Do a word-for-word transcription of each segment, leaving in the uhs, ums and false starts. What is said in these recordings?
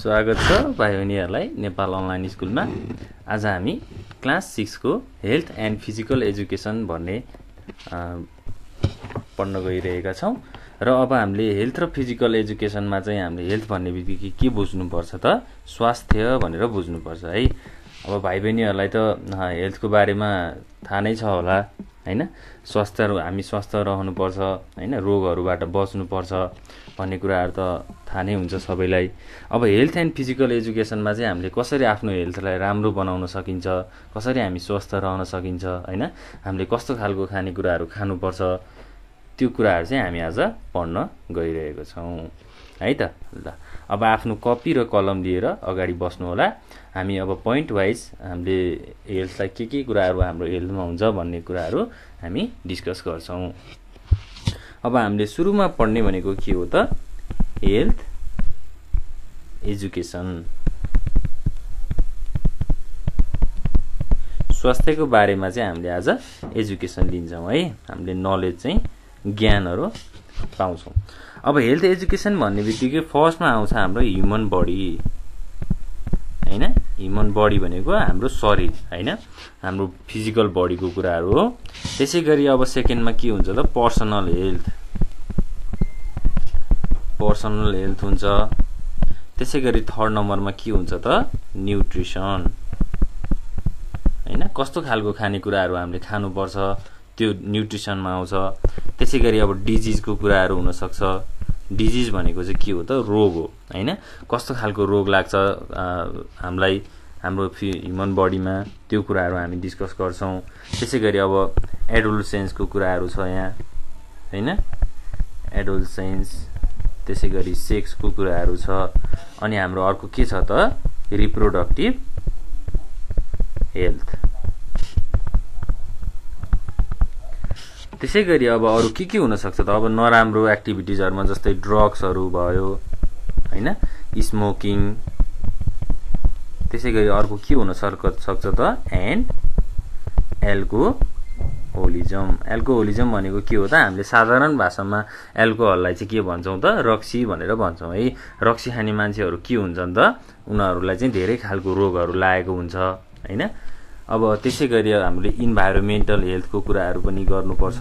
स्वागत छ भाइबहिनीहरुलाई नेपाल अनलाइन स्कूलमा। आज हामी क्लास सिक्स को हेल्थ एन्ड फिजिकल एजुकेशन भन्ने पढ्न गइरहेका छौं र अब हामीले हेल्थ र फिजिकल एजुकेशनमा चाहिँ हामीले हेल्थ भन्ने बित्तिकै के बुझ्नुपर्छ त स्वास्थ्य भनेर बुझ्नुपर्छ है। अब भाइबहिनीहरुलाई त हेल्थको बारेमा थाहा नै छ होला हैन, स्वास्थ्य हामी स्वस्थ रहनुपर्छ हैन, रोगहरुबाट बच्नुपर्छ भन्ने कुराहरु त थाहा नै हुन्छ सबैलाई। अब हेल्थ एन्ड फिजिकल एजुकेशनमा चाहिँ हामीले कसरी आफ्नो हेल्थलाई राम्रो बनाउन सकिन्छ, कसरी हामी स्वस्थ रहन सकिन्छ हैन, हामीले कस्तो खालको खानेकुराहरु खानुपर्छ, त्यो कुराहरु चाहिँ हामी आज पढ्न गइरहेको छौं है त। ल अब आफ्नो कपी र कलम लिएर अगाडि बस्नु होला। हामी अब पोइन्ट वाइज हामीले हेल्थलाई के के कुराहरु हाम्रो हेल्थमा हुन्छ भन्ने कुराहरु हामी डिस्कस गर्छौं। अब हामीले सुरुमा पढ्ने भनेको के हो त हेल्थ एजुकेशन, स्वास्थ्यको बारेमा चाहिँ हामीले आज एजुकेशन लिन्छौँ है, हामीले नलेज चाहिँ ज्ञानहरु पाउँछौँ। अब हेल्थ एजुकेशन भन्ने बित्तिकै फर्स्टमा आउँछ हाम्रो ह्युमन बडी हैन। ह्युमन बडी भनेको हाम्रो शरीर हैन, हाम्रो फिजिकल बडीको कुराहरु हो। त्यसैगरी अब सेकेन्डमा के हुन्छ त पर्सनल हेल्थ, पर्सनल हेल्थ हुन्छ। त्यसैगरी थर्ड नम्बरमा के हुन्छ त न्युट्रिसन हैन, कस्तो खालको खानेकुराहरु हामीले खानुपर्छ त्यो न्युट्रिसनमा आउँछ। त्यसैगरी अब डिजीजको कुराहरु हुन सक्छ। डिजीज भनेको चाहिँ के हो त रोग हो हैन, कस्तो खालको रोग लाग्छ हामीलाई हाम्रो ह्युमन बडीमा त्यो कुराहरु हामी डिस्कस गर्छौं। त्यसैगरी अब एडोलसेन्सको कुराहरु छ यहाँ हैन, एडोलसेन्स। त्यसैगरी सेक्सको कुराहरु छ। अनि हाम्रो अर्को के छ त रिप्रोडक्टिभ हेल्थ। त्यसैगरी अब अरु के के हुन सक्छ त अब नराम्रो एक्टिभिटीजहरुमा जस्तै ड्रग्सहरु भयो हैन, स्मोकिङ। त्यसैगरी अर्को के हुन सक्छ त एन्ड एल्कोहोलिज्म। एल्कोहोलिज्म भनेको के हो त हामीले साधारण भाषामा एल्कोहललाई चाहिँ के भन्छौँ त रक्सी भनेर भन्छौँ है। रक्सी खाने मान्छेहरु के हुन्छन् त उनीहरुलाई चाहिँ धेरै खालको रोगहरु लागेको हुन्छ हैन। अब त्यसैगरी हामीले इन्भाइरोमेन्टल हेल्थको कुराहरु पनि गर्नुपर्छ।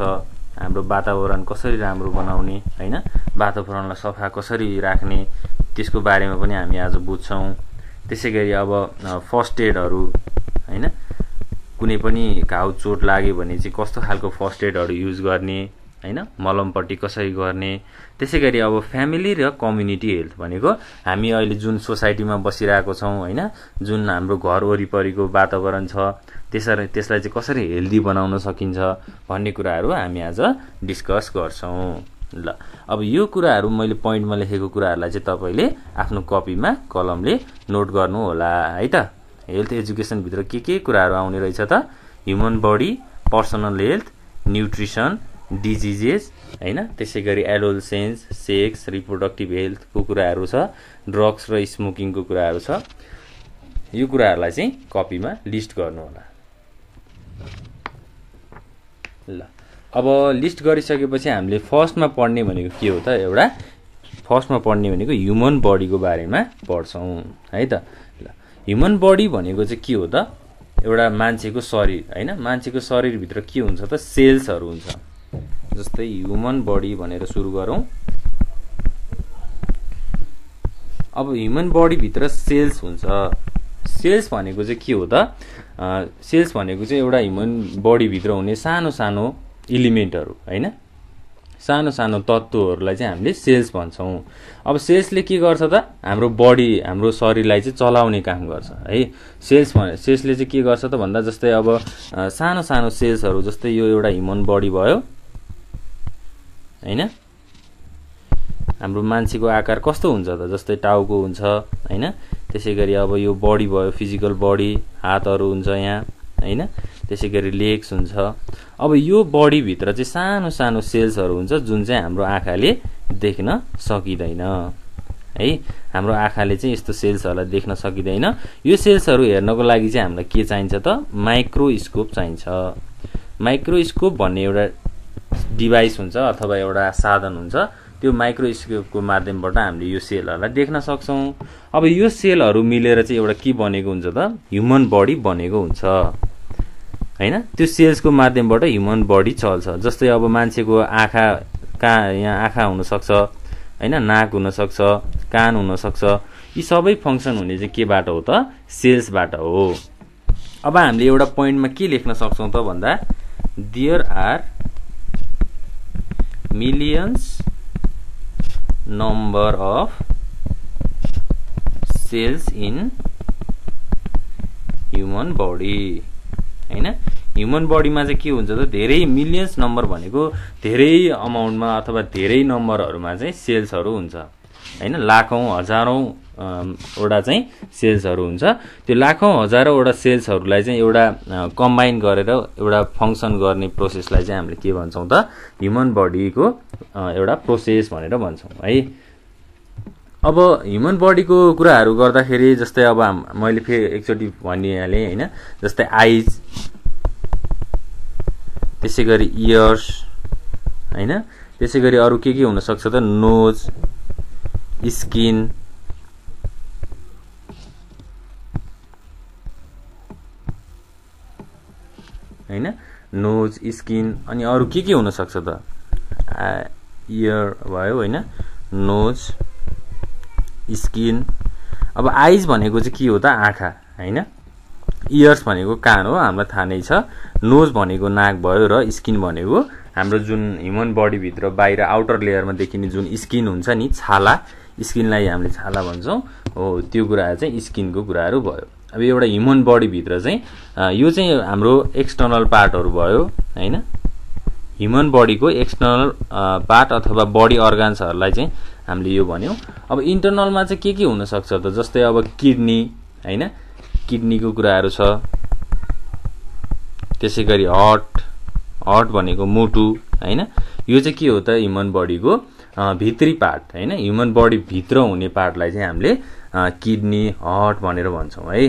हाम्रो वातावरण कसरी राम्रो बनाउने हैन, वातावरणलाई सफा कसरी राख्ने त्यसको बारेमा पनि हामी आज बुझ्छौं। त्यसैगरी अब फर्स्ट एडहरु हैन, कुनै पनि घाउ चोट लाग्यो भने चाहिँ कस्तो खालको फर्स्ट एडहरु युज गर्ने हैन, मलमपट्टी कसरी गर्ने। त्यसैगरी अब फ्यामिली र कम्युनिटी हेल्थ भनेको हामी अहिले जुन सोसाइटीमा बसिरहेको छौं हैन, जुन हाम्रो घर वरिपरिको वातावरण छ त्यसरी त्यसलाई चाहिँ कसरी हेल्दी बनाउन सकिन्छ भन्ने कुराहरु हामी आज डिस्कस गर्छौं। ल अब यो कुराहरु मैले पोइन्टमा लेखेको कुराहरुलाई चाहिँ तपाईले आफ्नो कपीमा कलमले नोट गर्नु होला है त। हेल्थ एजुकेशन भित्र के के कुराहरु आउने रहेछ त human body, personal health, nutrition, diseases हैन। त्यसैगरी एडोलसेन्स, सेक्स, रिप्रोडक्टिभ हेल्थ को कुराहरु छ, ड्रग्स र स्मोकिङ को कुराहरु छ। यो कुराहरुलाई चाहिँ कपीमा लिस्ट गर्नु होला। ल अब लिस्ट गरिसकेपछि हामीले फर्स्टमा पढ्ने भनेको के हो त एउटा फर्स्टमा पढ्ने भनेको ह्युमन बडीको बारेमा पढ्छौं है त। ल ह्युमन बडी भनेको चाहिँ के हो त एउटा मान्छेको शरीर हैन। मान्छेको शरीर भित्र के हुन्छ त सेल्सहरु हुन्छ। जस्तै ह्युमन बडी भनेर सुरु गरौं। अब ह्युमन बडी भित्र सेल्स हुन्छ। सेल्स भनेको चाहिँ के हो त सेल्स भनेको चाहिँ एउटा ह्युमन बडी भित्र हुने सानो सानो एलिमेन्टहरु हैन, सानो सानो तत्वहरुलाई चाहिँ हामीले सेल्स भन्छौं। अब सेल्सले के गर्छ त हाम्रो बडी, हाम्रो शरीरलाई चाहिँ चलाउने काम गर्छ है। सेल्स भने सेल्सले चाहिँ के गर्छ त भन्दा जस्तै अब सानो सानो सेल्सहरु जस्तै यो एउटा ह्युमन बडी भयो हैन। हाम्रो मान्छेको आकार कस्तो हुन्छ त जस्तै टाउको हुन्छ हैन। त्यसैगरी अब यो बडी भयो फिजिकल बडी, हातहरु हुन्छ यहाँ हैन। त्यसैगरी लेग्स हुन्छ। अब यो बडी भित्र चाहिँ सानो सानो सेल्सहरु हुन्छ जुन चाहिँ हाम्रो आँखाले देख्न सकिदैन है। हाम्रो आँखाले चाहिँ यस्तो सेल्सहरुलाई देख्न सकिदैन। यो सेल्सहरु हेर्नको लागि चाहिँ हामीलाई के चाहिन्छ त माइक्रोस्कोप चाहिन्छ। माइक्रोस्कोप भन्ने एउटा डिभाइस हुन्छ अथवा एउटा साधन हुन्छ त्यो माइक्रोस्कोपको माध्यमबाट हामीले यो सेलहरुलाई देख्न सक्छौं। अब यो सेलहरु मिलेर चाहिँ एउटा के बनेको हुन्छ त ह्युमन बडी बनेको हुन्छ हैन। त्यो सेल्सको माध्यमबाट ह्युमन बडी चल्छ। जस्तै अब मान्छेको आँखा का यहाँ आँखा हुन सक्छ हैन, नाक हुन सक्छ, कान हुन सक्छ। यी सबै फंक्सन हुने चाहिँ केबाट हो त सेल्सबाट हो। अब हामीले एउटा प्वाइन्टमा के लेख्न सक्छौं त भन्दा there are millions number of cells in human body हैन। ह्युमन बडीमा चाहिँ के हुन्छ त धेरै मिलियन्स नम्बर भनेको धेरै अमाउन्टमा अथवा धेरै नम्बरहरुमा चाहिँ सेल्सहरु हुन्छ हैन। लाखौं हजारौं वटा चाहिँ सेल्सहरु हुन्छ। त्यो लाखौं हजारौं वटा सेल्सहरुलाई चाहिँ एउटा कम्बाइन गरेर एउटा फंक्सन गर्ने प्रोसेसलाई चाहिँ हामीले के भन्छौं त ह्युमन बडीको एउटा प्रोसेस भनेर भन्छौं है। अब ह्युमन बडीको कुराहरु गर्दाखेरि जस्तै अब मैले फेरि एकचोटी भनिहाले हैन, जस्तै आइज, त्यसैगरी इयर्स हैन, त्यसैगरी अरु के के हुन सक्छ त नोज, स्किन, हैन, नोज, स्किन अनि अरु के के हुन सक्छ त इयर भयो हैन, नोज, स्किन। अब आइज भनेको चाहिँ के हो त आँखा हैन, इयर्स भनेको कान हो हामीलाई थाहा नै छ, नोज भनेको नाक भयो र स्किन भनेको हाम्रो जुन ह्युमन बडी भित्र बाहिर आउटर लेयरमा देखिने जुन स्किन हुन्छ नि छाला, स्किनलाई हामीले छाला भन्छौं हो, त्यो कुराहरु चाहिँ स्किनको कुराहरु भयो। अब एउटा ह्युमन बडी भित्र चाहिँ यो चाहिँ हाम्रो एक्सटर्नल पार्टहरु भयो हैन। ह्युमन बडीको एक्सटर्नल पार्ट अथवा बडी अर्गन्सहरुलाई चाहिँ हामीले यो भन्यौ। अब इन्टर्नलमा चाहिँ के के हुन सक्छ त जस्तै अब किडनी हैन, किडनीको कुराहरु छ, त्यसैगरी हार्ट, हार्ट भनेको मुटु हैन। यो चाहिँ के हो त ह्युमन बडीको भित्री पार्ट हैन। ह्युमन बडी भित्र हुने पार्टलाई चाहिँ हामीले किडनी, हार्ट भनेर भन्छौं है।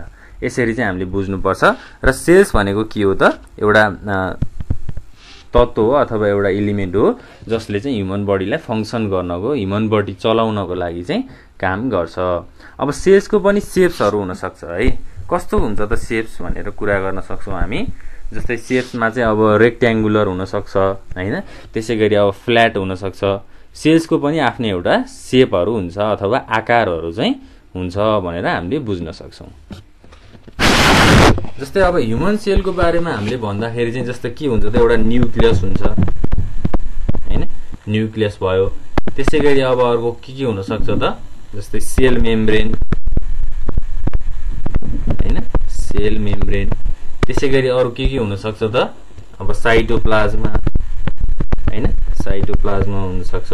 ल यसरी चाहिँ हामीले बुझ्नु पर्छ। र सेल्स भनेको के हो त एउटा तत्व हो अथवा एउटा एलिमेन्ट हो जसले चाहिँ ह्युमन बडीलाई फंक्सन गर्नको, ह्युमन बडी चलाउनको लागि चाहिँ काम गर्छ। अब सेल्सको पनि शेप्सहरु हुन सक्छ है। कस्तो हुन्छ त शेप्स भनेर कुरा गर्न सक्छौं हामी। जस्तै शेप्समा चाहिँ अब रेक्ट्याङ्गुलर हुन सक्छ हैन, त्यसैगरी अब फ्ल्याट हुन सक्छ। सेल्सको पनि आफ्नै एउटा शेपहरु हुन्छ अथवा आकारहरु चाहिँ हुन्छ भनेर हामीले बुझ्न सक्छौं। जस्तै अब ह्युमन सेलको बारेमा हामीले भन्दाखेरि चाहिँ जस्तो के हुन्छ त एउटा न्युक्लियस हुन्छ हैन, न्युक्लियस भयो। त्यसैगरी अब अर्को के के हुन सक्छ त जस्तै सेल मेम्ब्रेन हैन, सेल मेम्ब्रेन। त्यसैगरी अरु के के हुन सक्छ त अब साइटोप्लाज्मा हैन, साइटोप्लाज्मा हुन सक्छ।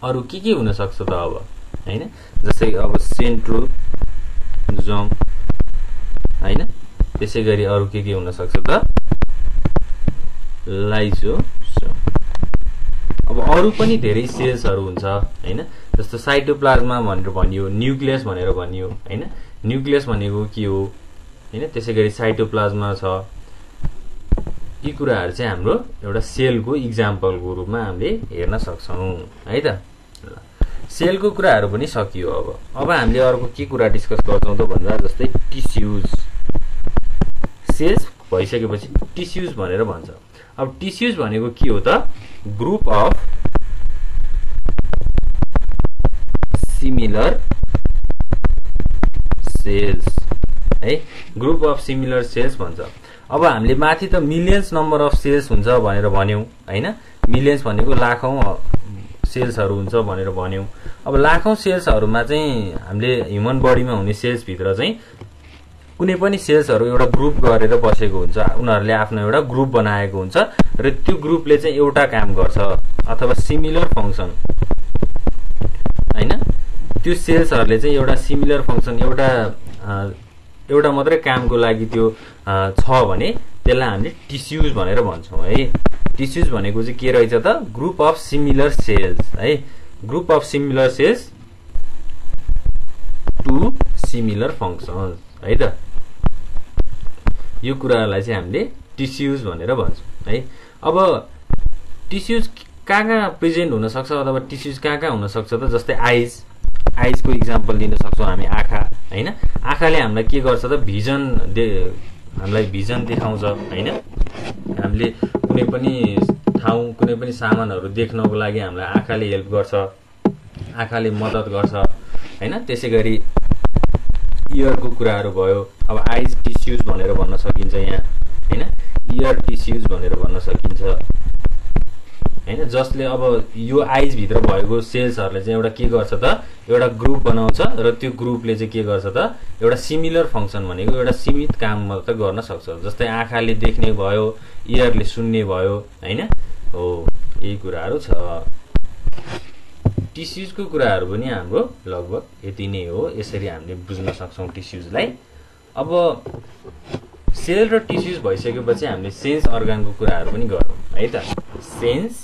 अरु के के हुन सक्छ त अब हैन जस्तै अब सेन्ट्रोजोम हैन, त्यसैगरी अरु के के हुन सक्छ त लाइसोसोम। अब अरु पनि धेरै सेल्सहरु हुन्छ हैन। जस्तो साइटोप्लाज्मा भनेर भनियो, न्युक्लियस भनेर भनियो हैन, न्युक्लियस भनेको के हो हैन, त्यसैगरी साइटोप्लाज्मा छ। यी कुराहरु चाहिँ हाम्रो एउटा सेलको एक्जाम्पलको रूपमा हामीले हेर्न सक्छौं है त। सेलको कुराहरु पनि सकियो। अब अब हामीले अर्को के कुरा डिस्कस गर्छौं त भन्दा जस्तै टिश्यूज, सेल्स भइसकेपछि टिश्यूज भनेर भन्छ। अब टिश्यूज भनेको के हो त ग्रुप अफ सिमिलर सेल्स है, ग्रुप अफ सिमिलर सेल्स भन्छ। अब हामीले माथि त मिलियन्स नम्बर अफ सेल्स हुन्छ भनेर भन्यौ हैन, मिलियन्स भनेको लाखौं सेल्सहरु हुन्छ भनेर भन्यौ। अब लाखौं सेल्सहरुमा चाहिँ हामीले ह्युमन बडीमा हुने सेल्स भित्र चाहिँ कुनै पनि सेल्सहरु एउटा ग्रुप गरेर बसेको हुन्छ, उनीहरुले आफ्नो एउटा ग्रुप बनाएको हुन्छ र त्यो ग्रुपले चाहिँ एउटा काम गर्छ अथवा सिमिलर फंक्सन हैन। त्यो सेल्सहरुले चाहिँ एउटा सिमिलर फंक्सन एउटा एउटा मात्रै कामको लागि त्यो छ भने त्यसलाई हामीले टिश्यूज भनेर भन्छौं है। टिश्यूज भनेको चाहिँ के रहेछ त ग्रुप अफ सिमिलर सेल्स है, group of similar cells to similar functions है त। यो कुरालाई चाहिँ हामीले टिस्युज भनेर भन्छौं है। अब टिस्युज कहाँ कहाँ प्रेजेन्ट हुन सक्छ अथवा टिस्युज कहाँ कहाँ हुन सक्छ त जस्तै आइज आइजको एक्जाम्पल दिन सक्छौं हामी आँखा हैन। आँखाले हामीलाई के गर्छ त भिजन हामीलाई भिजन देखाउँछ हैन। हामीले कुनै पनि ठाउँ कुनै पनि सामानहरु देख्नको लागि हामीलाई आँखाले हेल्प गर्छ, आँखाले मद्दत गर्छ हैन। त्यसैगरी इयरको कुराहरु भयो। अब आइज टिस्युज भनेर भन्न सकिन्छ यहाँ हैन, इयर टिस्युज भनेर भन्न सकिन्छ हैन। जसले अब यो आइज भित्र भएको सेल्सहरुले चाहिँ एउटा के गर्छ त एउटा ग्रुप बनाउँछ र त्यो ग्रुपले चाहिँ के गर्छ त एउटा सिमिलर फंक्सन भनेको एउटा सीमित काम मात्र गर्न सक्छ। जस्तै आँखाले देख्ने भयो, इयरले सुन्ने भयो हैन। हो यही कुराहरु छ। टिस्युजको कुराहरु पनि हाम्रो लगभग यति नै हो। यसरी हामीले बुझ्न सक्छौं टिस्युजलाई। अब सेल र टिस्युज भइसकेपछि हामीले सेन्स अर्गानको कुराहरु पनि गरौँ है त। सेन्स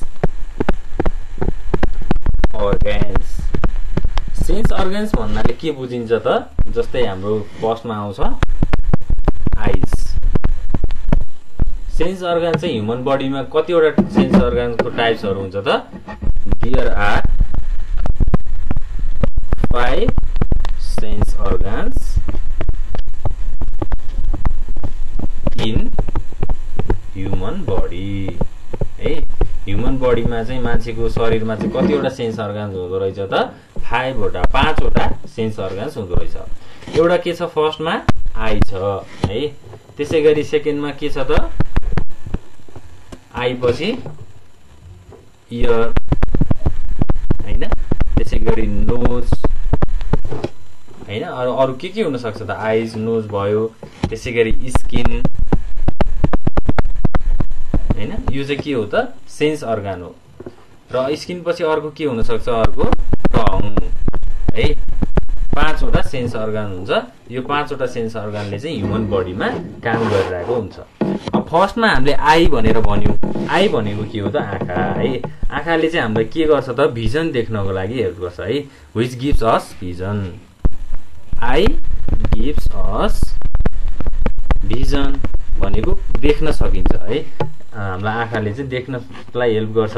organs सेन्स organs भन्नाले के बुझिन्छ त जस्तै हाम्रो फर्स्टमा आउँछ आइज। सेन्स organ चाहिँ ह्युमन बडीमा कतिवटा सेन्स organsको टाइप्सहरु हुन्छ त there are five sense organs in human body है। ह्युमन बडीमा चाहिँ मान्छेको शरीरमा चाहिँ कतिवटा सेन्स organs हुँदो रहेछ त फाइभ वटा पाँच वटा सेन्स organs हुँदो रहेछ। एउटा के छ फर्स्टमा आई छ है। त्यसैगरी सेकेन्डमा के छ त आई पछि इयर हैन। त्यसैगरी नोज हैन। अरु अरु के के हुन सक्छ त आइज नोज भयो। त्यसैगरी स्किन हैन। यो चाहिँ के हो त सेन्स organ हो। र स्किन पछि अर्को के हुन सक्छ अर्को टङ है। पाँच वटा सेन्स organ हुन्छ। यो पाँच वटा सेन्स organले चाहिँ ह्युमन बडीमा काम गरिरहेको हुन्छ। अब फर्स्टमा हामीले आई भनेर भन्यौ। आई भनेको के हो त आँखा है। आँखाले चाहिँ हामीलाई के गर्छ त भिजन देख्नको लागि हेल्प गर्छ है। Which gives us vision. Eye gives us vision भनेको देख्न सकिन्छ है। हामीलाई आँखाले चाहिँ देख्नलाई हेल्प गर्छ।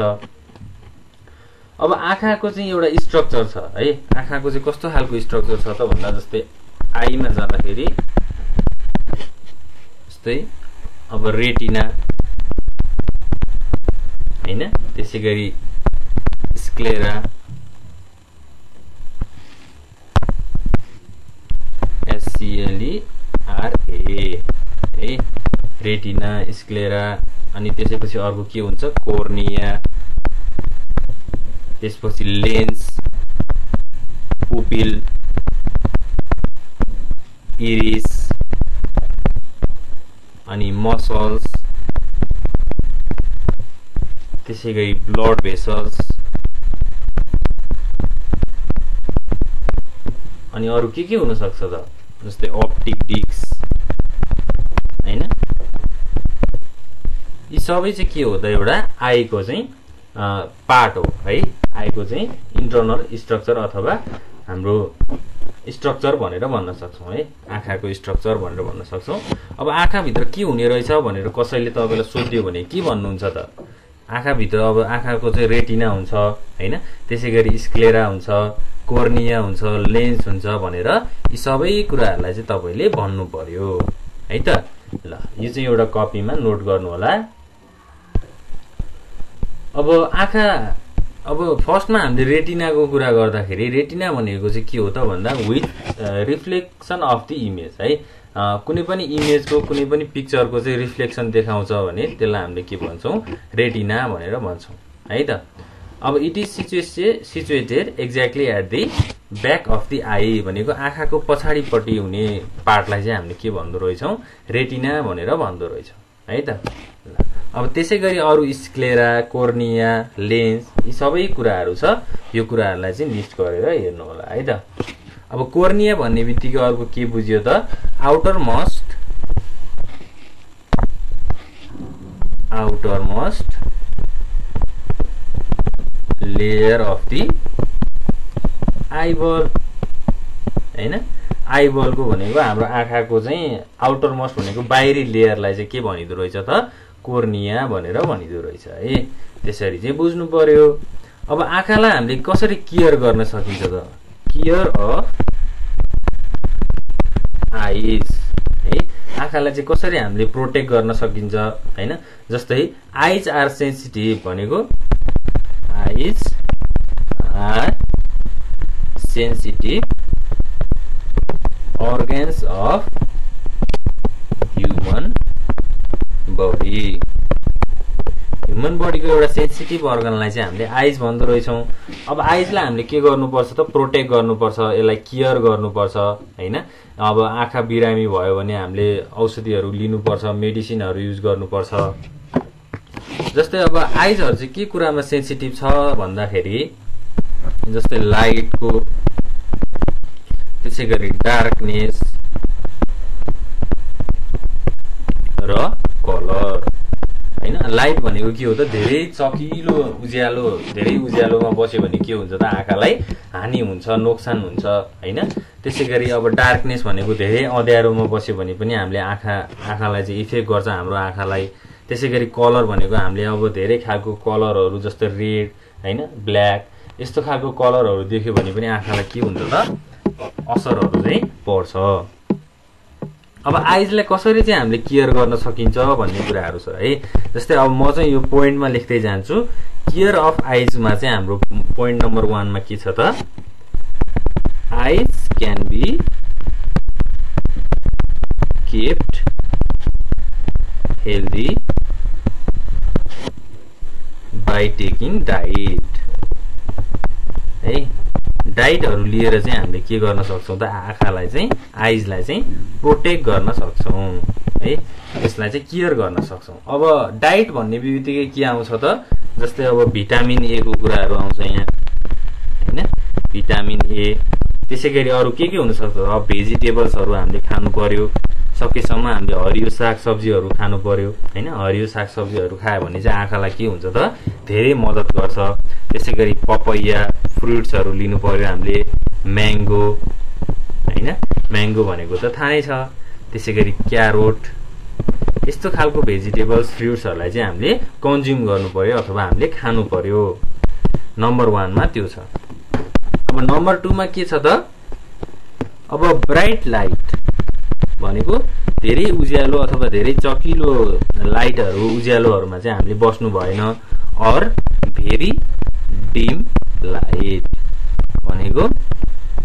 अब आँखाको चाहिँ एउटा स्ट्रक्चर छ है। आँखाको चाहिँ कस्तो खालको स्ट्रक्चर छ त भन्दा जस्तै आईमा जाँदाखेरि जस्तै अब रेटिना हैन। त्यसैगरी स्क्लेरा एससीएलई आरए है। रेटिना स्क्लेरा अनि त्यसपछि अर्को के हुन्छ कोर्निया। त्यसपछि लेन्स पुपिल इरिस अनि मसल्स। त्यसैगरी ब्लड भेसल्स अनि अरु के के हुन सक्छ त जस्तै ऑप्टिक डिस्क हैन। यी सबै चाहिँ के हो त एउटा आई को चाहिँ पार्ट हो है। आई को चाहिँ इन्टर्नल स्ट्रक्चर अथवा हाम्रो स्ट्रक्चर भनेर भन्न सक्छौं है। आँखाको स्ट्रक्चर भनेर भन्न सक्छौं। अब आँखा भित्र के हुने रहेछ भनेर कसैले तपाईलाई सोध्यो भने के भन्नुहुन्छ त आँखा भित्र अब आँखाको चाहिँ रेटिना हुन्छ हैन। त्यसैगरी स्क्लेरा हुन्छ, कोर्निया हुन्छ, लेन्स हुन्छ भनेर यी सबै कुराहरुलाई चाहिँ तपाईले भन्नु पर्यो है त। ल यो चाहिँ एउटा कपीमा नोट गर्नु होला। अब आँखा अब फर्स्टमा हामीले रेटिनाको कुरा गर्दाखेरि रेटिना भनेको चाहिँ के हो त भन्दा with reflection of the image है। कुनै पनि इमेजको कुनै पनि पिक्चरको चाहिँ रिफ्लेक्सन देखाउँछ भने त्यसलाई हामीले के भन्छौं रेटिना भनेर भन्छौं है त। अब it is situated situated exactly at the back of the eye भनेको आँखाको पछाडीपट्टि हुने पार्टलाई चाहिँ हामीले के भन्दै रहेछौं रेटिना भनेर भन्दै रहेछौं है त। अब त्यसैगरी अरु स्क्लेरा, कोर्निया, लेन्स यी सबै कुराहरु छ। यो कुराहरुलाई चाहिँ लिस्ट गरेर हेर्नु होला है त। अब कोर्निया भन्नेबित्तिकै अर्को के बुझियो त outer most outer most layer of the eyeball हैन। आई बल को भनेको हाम्रो आँखाको चाहिँ आउटर मोस्ट भनेको बाहिरी लेयरलाई चाहिँ के भनिदो रहेछ त कोर्निया भनेर भनिदो रहेछ है। त्यसरी चाहिँ बुझ्नु पर्यो। अब आँखालाई हामीले कसरी केयर गर्न सकिन्छ त? केयर अफ आइज है, आँखालाई चाहिँ कसरी हामीले प्रोटेक्ट गर्न सकिन्छ हैन। जस्तै आइज आर सेन्सिटिभ भनेको eyes are sensitive organs of human body, human body को एउटा sensitive organ लाई चाहिँ हामीले eyes भन्दो रहेछौं। अब eyes लाई हामीले के गर्नुपर्छ त? प्रोटेक्ट गर्नुपर्छ, यसलाई केयर गर्नुपर्छ हैन। अब आँखा बिरामी भयो भने हामीले औषधिहरू लिनुपर्छ, मेडिसिनहरू युज गर्नुपर्छ। जस्तै अब आइजहरु चाहिँ के कुरामा सेन्सिटिभ छ भन्दाखेरि जस्तै लाइटको, त्यसै गरी डार्कनेस र कलर हैन। लाइट भनेको के हो त? धेरै चकिलो उज्यालो, धेरै उज्यालोमा बस्यो भने के हुन्छ त? आँखालाई हानि हुन्छ, नोक्सान हुन्छ हैन। त्यसै गरी अब डार्कनेस भनेको धेरै अँध्यारोमा बस्यो भने पनि हामीले आँखा आँखालाई चाहिँ इफेक्ट गर्छ हाम्रो आँखालाई। त्यसै गरी कलर भनेको हामीले अब धेरै खालको कलरहरू जस्तै रेड हैन, ब्ल्याक यस्तो खालको कलरहरू देख्यो भने पनि आँखालाई के हुन्छ त? असरहरु चाहिँ पर्छ। अब आइजलाई कसरी चाहिँ हामीले केयर गर्न सकिन्छ भन्ने कुराहरु छ है। जस्तै अब म चाहिँ यो पोइन्टमा लेख्दै जान्छु। केयर अफ आइज मा चाहिँ हाम्रो पोइन्ट नम्बर एक मा के छ त? Eyes can be kept healthy by taking diet है। डाइटहरु लिएर चाहिँ हामीले के गर्न सक्छौं त? आँखालाई चाहिँ आइजलाई चाहिँ प्रोटेक्ट गर्न सक्छौं है, यसलाई चाहिँ केयर गर्न सक्छौं। अब डाइट भन्ने बित्तिकै के आउँछ त? जस्तै अब भिटामिन ए को कुराहरु आउँछ यहाँ हैन, भिटामिन ए। त्यसै गरी अरु के के हुन सक्छ? अब भेजिटेबल्सहरु हामीले खानु पर्यो, सकेसम्म हामीले हरियो सागसब्जीहरु खानु पर्यो हैन। हरियो सागसब्जीहरु खायो भने चाहिँ आँखालाई के हुन्छ त? धेरै मद्दत गर्छ। त्यसै गरी पपैया फ्रुट्सहरु लिनु पर्यो हामीले, म्याङ्गो हैन, म्याङ्गो भनेको त थाहै छ। त्यसै गरी क्यारोट, यस्तो खालको भेजिटेबल्स फ्रुट्सहरुलाई चाहिँ हामीले कन्ज्युम गर्नु पर्यो अथवा हामीले खानु पर्यो। नम्बर एक मा त्यो छ। अब नम्बर दुई मा के छ त? अब ब्राइट लाइट भनेको धेरै उज्यालो अथवा धेरै चकिलो लाइटहरु उज्यालोहरुमा चाहिँ हामीले बस्नु भएन। अर भेरी डिम लाइट भनेको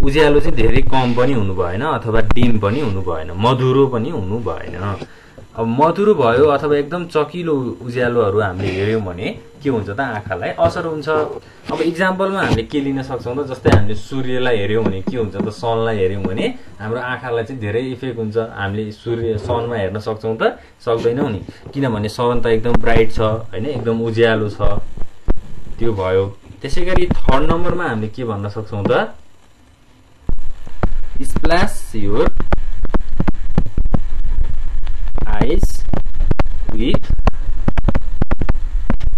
उज्यालो चाहिँ धेरै कम पनि हुनु भएन अथवा डिम पनि हुनु भएन, मधुरो पनि हुनु भएन। अब मधुरो भयो अथवा एकदम चकिलो उज्यालोहरु हामीले हेर्यौं भने के हुन्छ त? आँखालाई असर हुन्छ। अब एक्जाम्पलमा हामीले के लिन सक्छौं त? जस्तै हामीले सूर्यलाई हेर्यौं भने के हुन्छ त? सनलाई हेर्यौं भने हाम्रो आँखालाई चाहिँ धेरै इफेक्ट हुन्छ। हामीले सूर्य सनमा हेर्न सक्छौं त? सक्दैनौं नि, किनभने सन त एकदम ब्राइट छ हैन, एकदम उज्यालो छ। त्यो भयो। त्यसैगरी थर्ड नम्बरमा हामीले के भन्न सक्छौं त? Splash your eyes with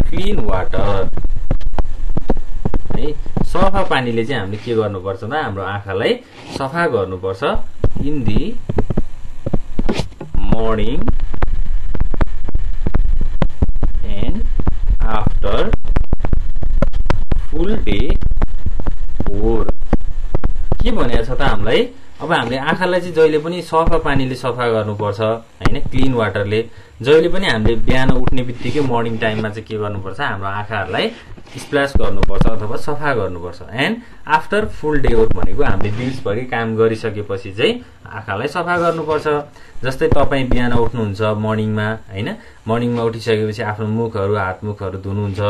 clean water है। सफा पानीले चाहिँ हामीले के गर्नुपर्छ त? हाम्रो आँखालाई सफा गर्नुपर्छ। In the morning and after full day for के भनेको छ त हामीलाई? अब हामीले आँखालाई चाहिँ जहिले पनि सफा पानीले सफा गर्नुपर्छ हैन, क्लीन वाटरले। जहिले पनि हामीले बिहान उठ्ने बित्तिकै मर्निङ टाइममा चाहिँ के गर्नुपर्छ? हाम्रो आँखाहरूलाई स्प्ल्याश गर्नुपर्छ अथवा सफा गर्नुपर्छ। And after full day work भनेको हामीले दिनभरि काम गरिसकेपछि चाहिँ आँखालाई सफा गर्नुपर्छ। जस्तै तपाई बिहान उठ्नुहुन्छ मर्निङमा हैन, मर्निङमा उठिसकेपछि आफ्नो मुखहरू हातमुखहरू धुनुहुन्छ,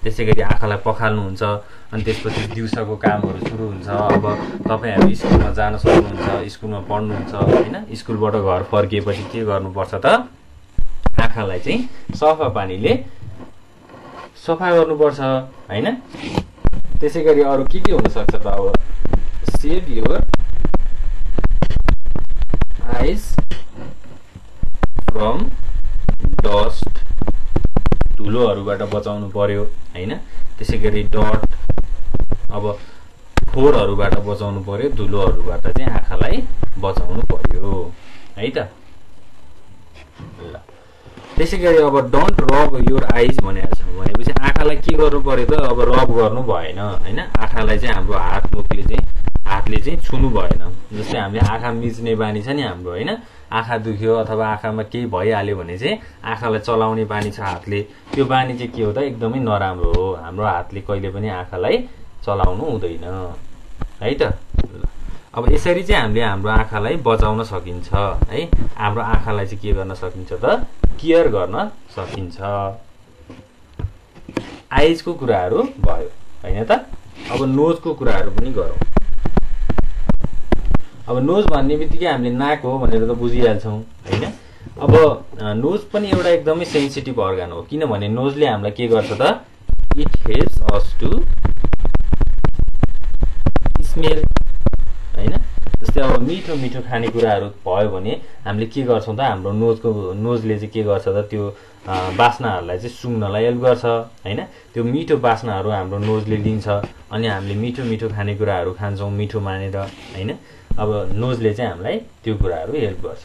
त्यसैगरी आँखालाई पखाल्नुहुन्छ, अनि त्यसपछि दिउँसोको कामहरु सुरु हुन्छ। अब तपाईहरु स्कुलमा जान सक्नुहुन्छ, स्कुलमा पढ्नुहुन्छ हैन। स्कुलबाट घर फर्किएपछि के गर्नुपर्छ त? आँखालाई चाहिँ सफा पानीले सफा गर्नुपर्छ हैन। त्यसैगरी अरु के के हुन सक्छ त? अब save your eyes from dust, धुलोहरुबाट बचाउनु पर्यो हैन। त्यसैगरी डट, अब फोहोरहरुबाट बचाउनु पर्यो, धुलोहरुबाट चाहिँ आँखालाई बचाउनु पर्यो है त। ल त्यसैगरी अब डोन्ट रब योर आइज भनेको छ भनेपछि आँखालाई के गर्नु पर्यो त? अब रब गर्नु भएन हैन, आँखालाई चाहिँ हाम्रो हात मुखले चाहिँ हातले चाहिँ छुनु भएन। जस्तै हामीले आँखा मिच्ने बानी छ नि हाम्रो हैन, आँखा दुख्यो अथवा आँखामा केही भइहाल्यो भने चाहिँ आँखालाई चलाउने बानी छ हातले, त्यो बानी चाहिँ के हो त? एकदमै नराम्रो हो। हाम्रो हातले कहिले पनि आँखालाई चलाउनु हुँदैन है त। अब यसरी चाहिँ हामीले हाम्रो आँखालाई बचाउन सकिन्छ है, हाम्रो आँखालाई चाहिँ के गर्न सकिन्छ त? केयर गर्न सकिन्छ। आइजको कुराहरु भयो हैन त। अब नोजको कुराहरु पनि गरौँ। अब नोज भन्ने बित्तिकै हामीले नाक हो भनेर त बुझिहाल्छौँ हैन। अब नोज पनि एउटा एकदमै सेन्सिटिभ अर्गन हो, किनभने नोजले हामीलाई के गर्छ त? It helps us to smell हैन। जस्तै अब मिठो मिठो खाने कुराहरु भयो भने हामीले के गर्छौं त? हाम्रो नोजको नोजले चाहिँ के गर्छ त? त्यो बास्नाहरुलाई चाहिँ सुँघ्नलाई हेल्प गर्छ हैन। त्यो मिठो बास्नाहरु हाम्रो नोजले लिन्छ अनि हामीले मिठो मिठो खाने कुराहरु खान्छौं मिठो मानेर हैन। अब नोजले चाहिँ हामीलाई त्यो कुराहरु हेल्प गर्छ।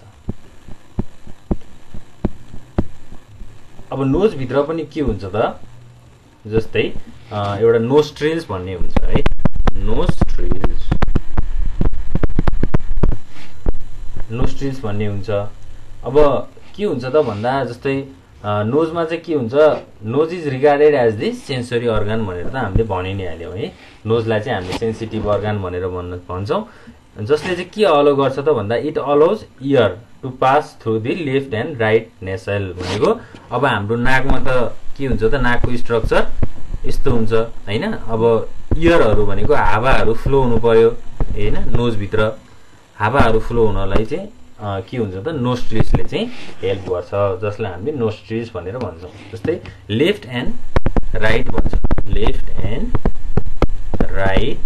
अब नोज भित्र पनि के हुन्छ त? जस्तै एउटा नोस्ट्रिल्स भन्ने हुन्छ है, नोस्ट्रिल्स नोस्ट्रिल्स भन्ने हुन्छ। अब के हुन्छ त भन्दा जस्तै नोजमा चाहिँ के हुन्छ? Nose is regarded as the sensory organ भनेर त हामीले भनि नै हाल्यौँ है। नोजलाई चाहिँ हामीले सेन्सिटिभ अर्गन भनेर भन्न भन्छौँ, जसले चाहिँ के अलाउ गर्छ त भन्दा it allows air to pass through the left and right nasal भनेको। अब हाम्रो नाकमा त के हुन्छ त? नाकको स्ट्रक्चर यस्तो हुन्छ हैन। अब इयरहरु भनेको हावाहरु फ्लो हुनु पर्यो हैन, नोजभित्र हावाहरु फ्लो हुनलाई चाहिँ के हुन्छ त? नोस्ट्रिल्सले चाहिँ हेल्प गर्छ, जसलाई हामी नोस्ट्रिल्स भनेर भन्छौँ। जस्तै लेफ्ट एन्ड राइट भन्छ, left and right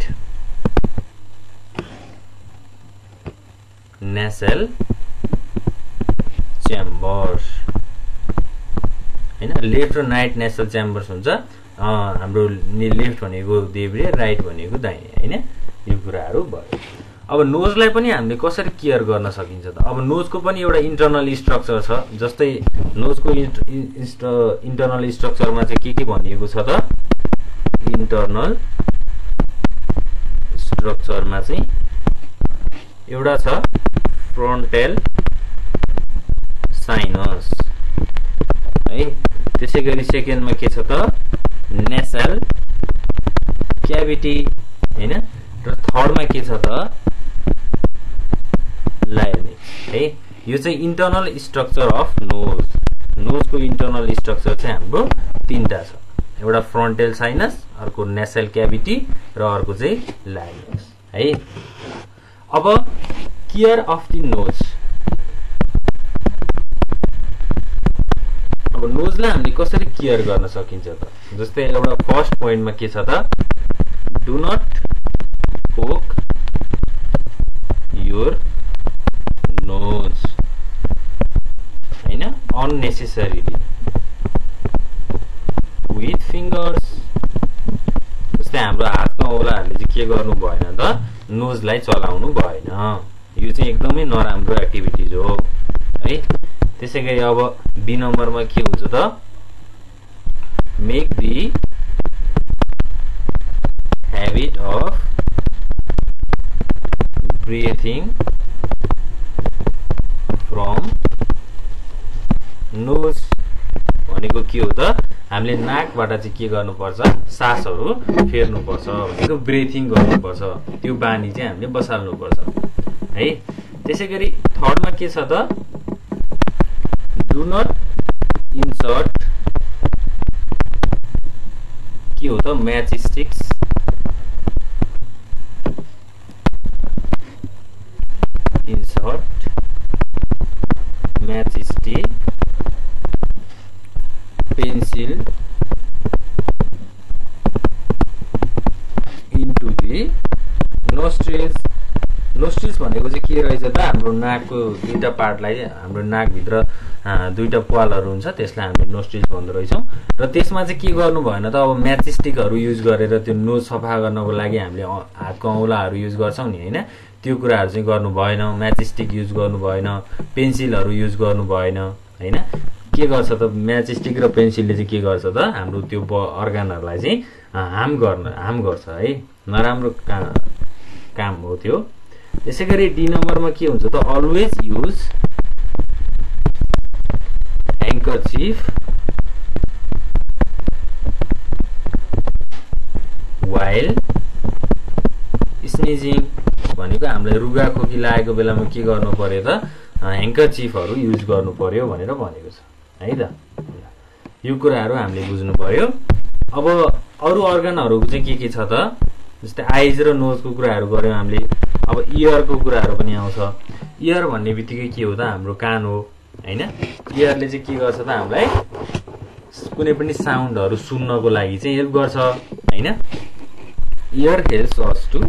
nasal chambers हैन। लेफ्ट र राइट नेसल च्याम्बर्स हुन्छ। हाम्रो लेफ्ट भनेको देब्रे, राइट भनेको दाहिने हैन। यो कुराहरु भयो। अब नोजलाई पनि हामीले कसरी केयर गर्न सकिन्छ त? अब नोजको पनि एउटा इन्टर्नल स्ट्रक्चर छ। जस्तै नोजको इन्टर्नल स्ट्रक्चरमा चाहिँ के के भनिएको छ त? इन्टर्नल स्ट्रक्चरमा चाहिँ एउटा छ फ्रन्टल साइनस है। त्यसैगरी सेकेन्डमा के छ त? नेसल क्याभिटी हैन। र थर्डमा के छ त? लायनिक्स है। यो चाहिँ इन्टर्नल स्ट्रक्चर अफ नोज। नोजको इन्टर्नल स्ट्रक्चर चाहिँ हाम्रो तीनटा छ, एउटा फ्रन्टल साइनस, अर्को नेसल क्याभिटी र अर्को चाहिँ लायनिक्स है। अब केयर अफ द नोज। अब नोजलाई हामीले कसरी केयर गर्न सकिन्छ त? जस्तै एउटा फर्स्ट पोइन्टमा के छ त? Do not poke your nose हैन अननेसेसरीली विथ फिङ्गर्स। जस्तै हाम्रो हातको औँलाहरूले चाहिँ के गर्नु भएन त? नोजलाई चलाउनु भएन। यो चाहिँ एकदमै नराम्रो एक्टिभिटिज हो है। त्यसैगरी अब बी नम्बरमा के हुन्छ त? Make the habit of breathing from nose भनेको के हो त? हामीले नाकबाट चाहिँ के गर्नुपर्छ? सासहरू फेर्नुपर्छ भनेको, ब्रिथिङ गर्नुपर्छ। त्यो बानी चाहिँ हामीले बसाल्नुपर्छ है। त्यसैगरी थर्डमा के छ त? डु नट इन्सर्ट के हो त? Match sticks insert match stick pencil into the nostrils. nostrils भनेको चाहिँ के रहेछ त हाम्रो नाकको दुईटा पार्टलाई हाम्रो नाक भित्र दुईटा प्वालहरु हुन्छ त्यसलाई हामीले nostrils भन्दो रहेछौं र त्यसमा चाहिँ के गर्नु भएन त अब म्याचस्टिकहरु युज गरेर त्यो नोज सफा गर्नको लागि हामीले हातको औँलाहरु युज गर्छौं नि हैन त्यो कुराहरु चाहिँ गर्नु भएन म्याचस्टिक युज गर्नु भएन पेन्सिलहरु युज गर्नु भएन हैन के गर्छ त म्याचस्टिक र पेन्सिलले चाहिँ के गर्छ त हाम्रो त्यो organहरुलाई चाहिँ हार्म गर्न हार्म गर्छ है नराम्रो काम हो त्यो त्यसैगरी डी नम्बरमा के हुन्छ त always use handkerchief while sneezing भनेको हामीले रुगा खोकी लागेको बेलामा के गर्नु पर्यो त ह्याङ्करचिफहरु युज गर्नु पर्यो भनेर भनेको छ है त यो कुराहरु हामीले बुझ्नु पर्यो अब अरु organहरुको चाहिँ के के छ त जस्तै आइज र नोजको कुराहरु गर्यौं हामीले अब इयरको कुराहरु पनि आउँछ इयर भन्ने बित्तिकै के हो त हाम्रो कान हो हैन इयरले चाहिँ के गर्छ त हामीलाई कुनै पनि साउन्डहरु सुन्नको लागि चाहिँ हेल्प गर्छ हैन ear helps us to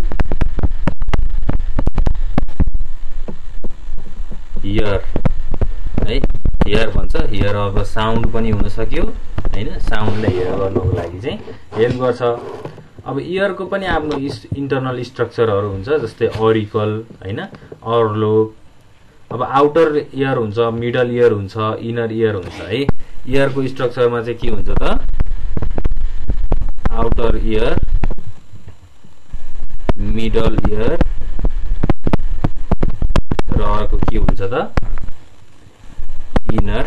hear है हियर भन्छ हियर अब साउन्ड पनि हुन सक्यो हैन साउन्डलाई हियर गर्नको लागि चाहिँ हेल्प गर्छ अब इयर को पनि आफ्नो इन्टर्नल स्ट्रक्चरहरु हुन्छ जस्तै ऑरिकल हैन अर्लो अब आउटर इयर हुन्छ मिडल इयर हुन्छ इनर इयर हुन्छ है इयर को स्ट्रक्चरमा चाहिँ के हुन्छ त आउटर इयर मिडल इयर र अर्को के हुन्छ त इनर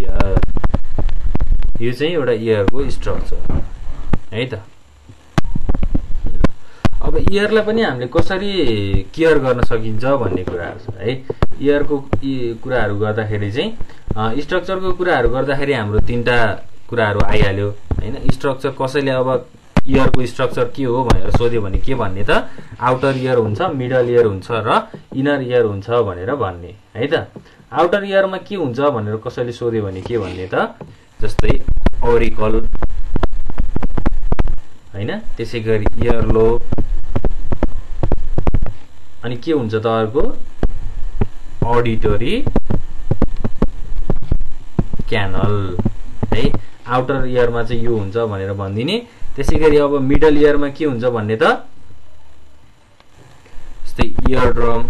इयर यो चाहिँ एउटा इयर को स्ट्रक्चर है त अब इयरलाई पनि हामीले कसरी केयर गर्न सकिन्छ भन्ने कुराहरु छ है इयरको कुराहरु गर्दाखेरि चाहिँ स्ट्रक्चरको कुराहरु गर्दाखेरि हाम्रो तीनटा कुराहरु आइहाल्यो हैन स्ट्रक्चर कसैले अब इयरको स्ट्रक्चर के हो भनेर सोध्यो भने के भन्ने त आउटर इयर हुन्छ मिडल इयर हुन्छ र इनर इयर हुन्छ भनेर भन्ने है त आउटर इयरमा के हुन्छ भनेर कसैले सोध्यो भने के भन्ने त जस्तै ऑरिकल हैन त्यसैगरी इयर लो अनि के हुन्छ त अर्को ऑडिटरी क्यानल है आउटर इयर मा चाहिँ यो हुन्छ भनेर भन्दिने त्यसैगरी अब मिडल इयर मा के हुन्छ भन्ने त जस्तै इयर ड्रम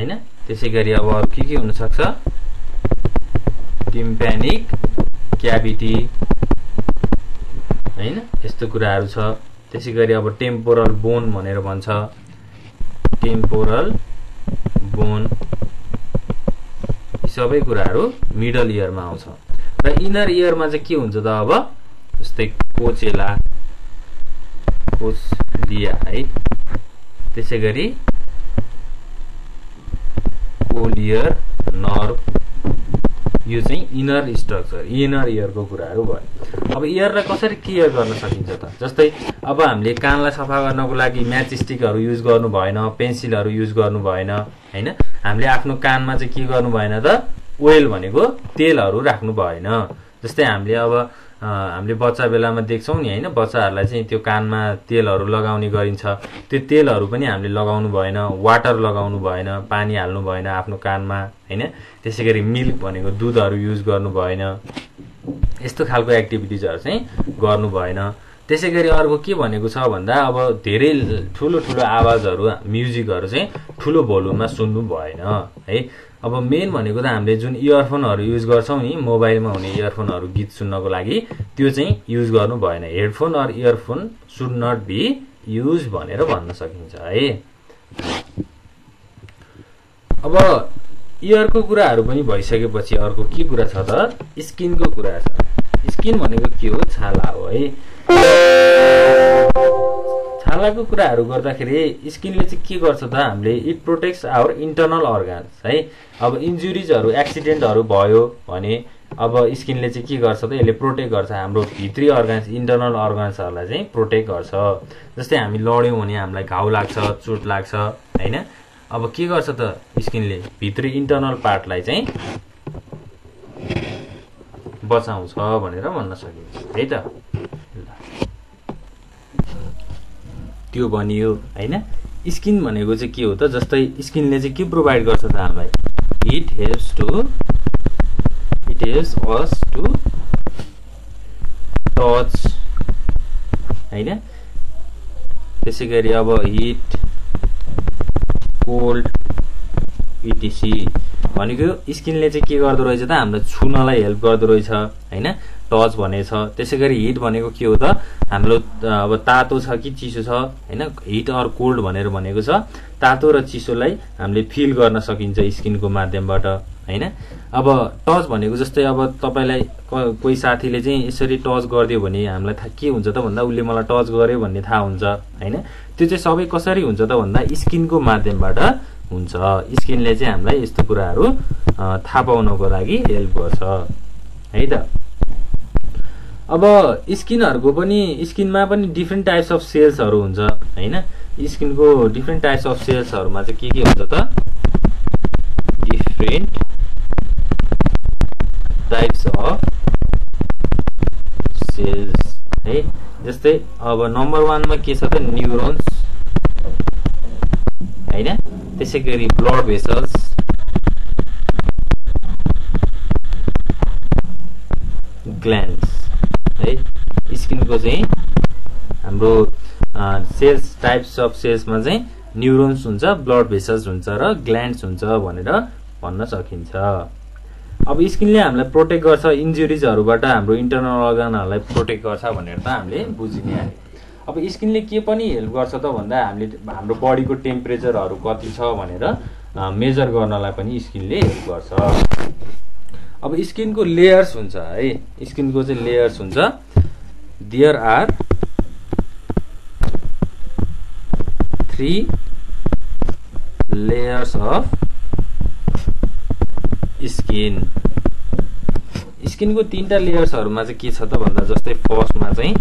हैन त्यसैगरी अब अरु के के हुन सक्छ टिम्प्यानिक क्याभिटी हैन यस्तो कुराहरु छ त्यसैगरी अब टेम्पोरल बोन भनेर भन्छ टेम्पोरल बोन यी सबै कुराहरु मिडल इयर मा आउँछ र इनर इयर मा चाहिँ के हुन्छ त अब जस्तै कोचेला कोचलिया है त्यसैगरी कोलियर नर्भ यो चाहिँ इनर स्ट्रक्चर इनर इयर को कुराहरु भयो अब इयर लाई कसरी केयर गर्न सकिन्छ त जस्तै अब हामीले कानलाई सफा गर्नको लागि म्याचस्टिकहरु युज गर्नु भएन पेन्सिलहरु युज गर्नु भएन हैन हामीले आफ्नो कानमा चाहिँ के गर्नु भएन त ओइल भनेको तेलहरु राख्नु भएन जस्तै हामीले अब हामीले बच्चा बेलामा देख्छौं नि हैन बच्चाहरुलाई चाहिँ त्यो कानमा तेलहरु लगाउने गरिन्छ त्यो तेलहरु पनि हामीले लगाउनु भएन वाटर लगाउनु भएन पानी हाल्नु भएन आफ्नो कानमा हैन त्यसैगरी मिल्क भनेको दूधहरु युज गर्नु भएन यस्तो खालको एक्टिभिटीजहरु चाहिँ गर्नु भएन त्यसैगरी अर्को के भनेको छ भन्दा अब धेरै ठूलो ठूलो आवाजहरु म्युजिकहरु चाहिँ ठूलो भोल्युममा सुन्नु भएन है अब मेन भनेको त हामीले जुन इयरफोनहरु युज गर्छौं नि मोबाइलमा हुने इयरफोनहरु गीत सुन्नको लागि त्यो चाहिँ युज गर्नु भएन headphone or earphone should not be use भनेर भन्न सकिन्छ है अब इयरको कुराहरु पनि भइसकेपछि अर्को के कुरा छ त स्किनको कुरा छ स्किन भनेको के हो छाला हो है छालाको कुराहरु गर्दाखेरि स्किनले चाहिँ के गर्छ त हामीले it protects our internal organs है अब इन्जुरीजहरु एक्सिडेन्टहरु भयो भने अब स्किनले चाहिँ के गर्छ त यसले प्रोटेक्ट गर्छ हाम्रो भित्री organs इन्टर्नल organsहरुलाई चाहिँ प्रोटेक्ट गर्छ जस्तै हामी लड्यौं भने हामीलाई घाउ लाग्छ चोट लाग्छ हैन अब के गर्छ त स्किनले भित्री इन्टर्नल पार्टलाई चाहिँ बचाउँछ भनेर भन्न सकिन्छ है त त्यो बनियो हैन। स्किन भनेको चाहिँ के हो त, जस्तै स्किनले चाहिँ के प्रोवाइड गर्छ त हामीलाई, it helps to it helps us to touch हैन। त्यसैगरी अब हिट कोल्ड इटिसी भनेको स्किनले चाहिँ के गर्दो रहेछ त, हामीलाई छुनलाई हेल्प गर्दो रहेछ हैन, टच भनेछ। त्यसैगरी हिट भनेको के हो त, हाम्रो अब तातो छ कि चिसो छ हैन, हिट अर कोल्ड भनेर भनेको छ तातो र चिसोलाई हामीले फिल गर्न सकिन्छ स्किनको माध्यमबाट हैन। अब टच भनेको जस्तै अब तपाईलाई कोही साथीले चाहिँ यसरी टच गर्दियो भने हामीलाई थाहा के हुन्छ त भन्दा उले मलाई टच गर्यो भन्ने थाहा हुन्छ हैन। त्यो चाहिँ सबै कसरी हुन्छ त भन्दा स्किनको माध्यमबाट हुन्छ। स्किनले चाहिँ हामीलाई यस्तो कुराहरु थाहा पाउनको लागि हेल्प गर्छ है त। अब स्किनहरुको पनि स्किनमा पनि डिफ्रेन्ट टाइप्स अफ सेल्सहरु हुन्छ हैन। स्किनको डिफ्रेन्ट टाइप्स अफ सेल्सहरुमा चाहिँ के के हुन्छ त, डिफ्रेन्ट टाइप्स अफ सेल्स है। जस्तै अब नम्बर एक मा के छ त, न्युरोन्स हैन। त्यसैगरी ब्लड भेसल्स, ग्ल्यान्ड्स है। स्किनको चाहिँ हाम्रो सेल्स टाइप्स अफ सेल्समा चाहिँ न्युरोन्स हुन्छ, ब्लड भेसल्स हुन्छ र ग्ल्यान्ड्स हुन्छ भनेर भन्न सकिन्छ। अब स्किनले हामीलाई प्रोटेक्ट गर्छ इन्जुरिजहरुबाट, हाम्रो इन्टरनल अर्गनहरुलाई प्रोटेक्ट गर्छ भनेर त हामीले बुझिने आए। अब स्किनले के पनि हेल्प गर्छ त भन्दा हामीले हाम्रो बडीको टेम्परेचरहरु कति छ भनेर मेजर गर्नलाई पनि स्किनले हेल्प गर्छ। अब स्किनको लेयर्स हुन्छ है। स्किनको चाहिँ लेयर्स हुन्छ, there are three layers of skin. स्किनको तीनटा लेयर्सहरुमा चाहिँ के छ त भन्दा, जस्तै फर्स्टमा चाहिँ